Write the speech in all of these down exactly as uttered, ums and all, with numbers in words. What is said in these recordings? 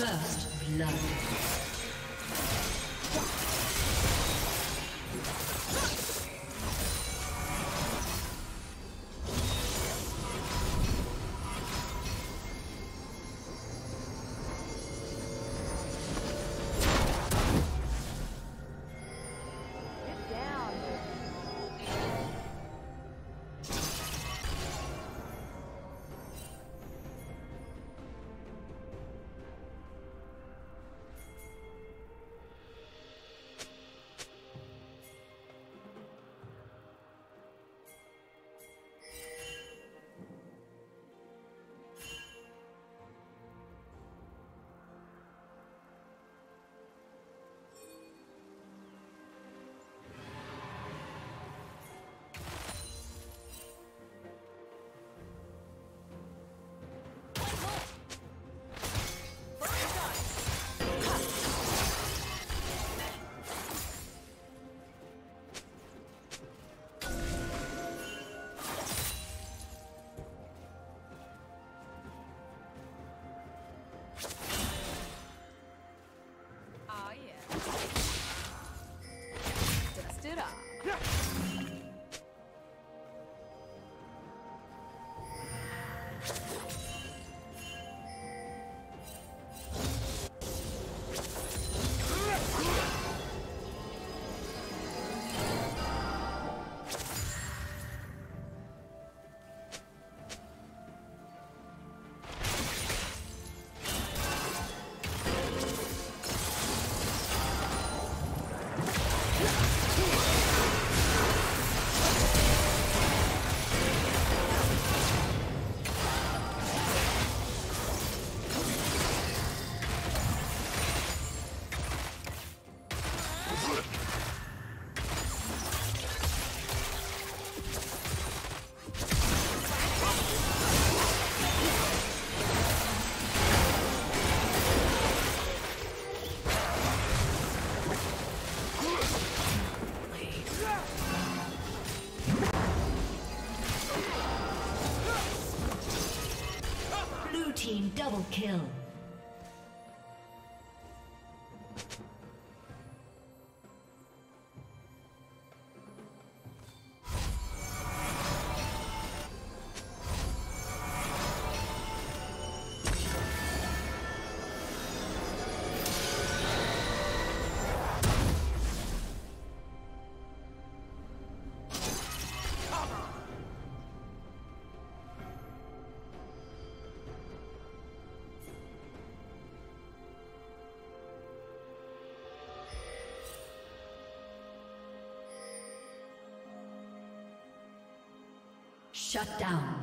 First blood. Double kill. Shut down.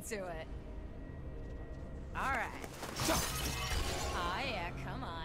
sticking to it. All right. Oh, yeah, come on.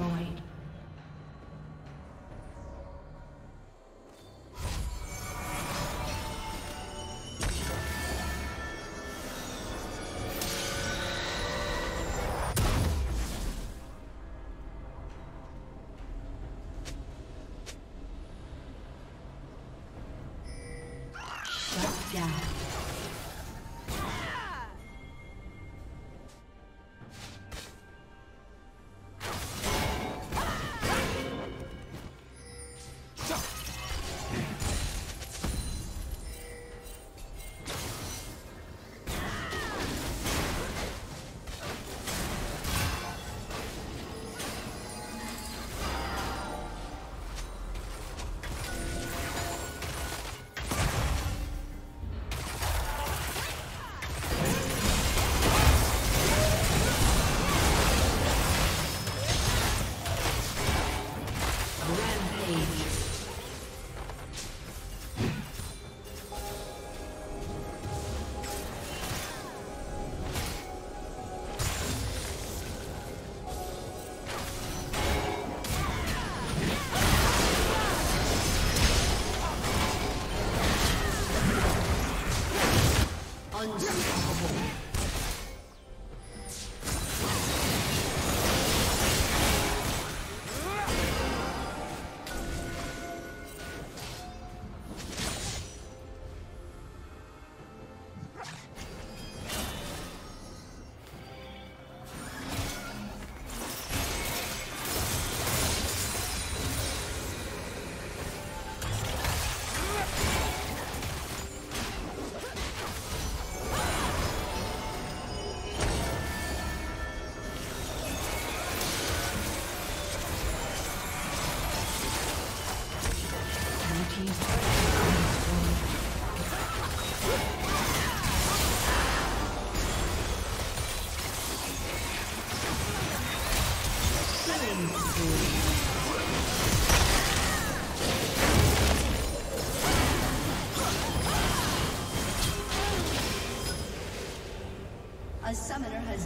destroyed. A summoner has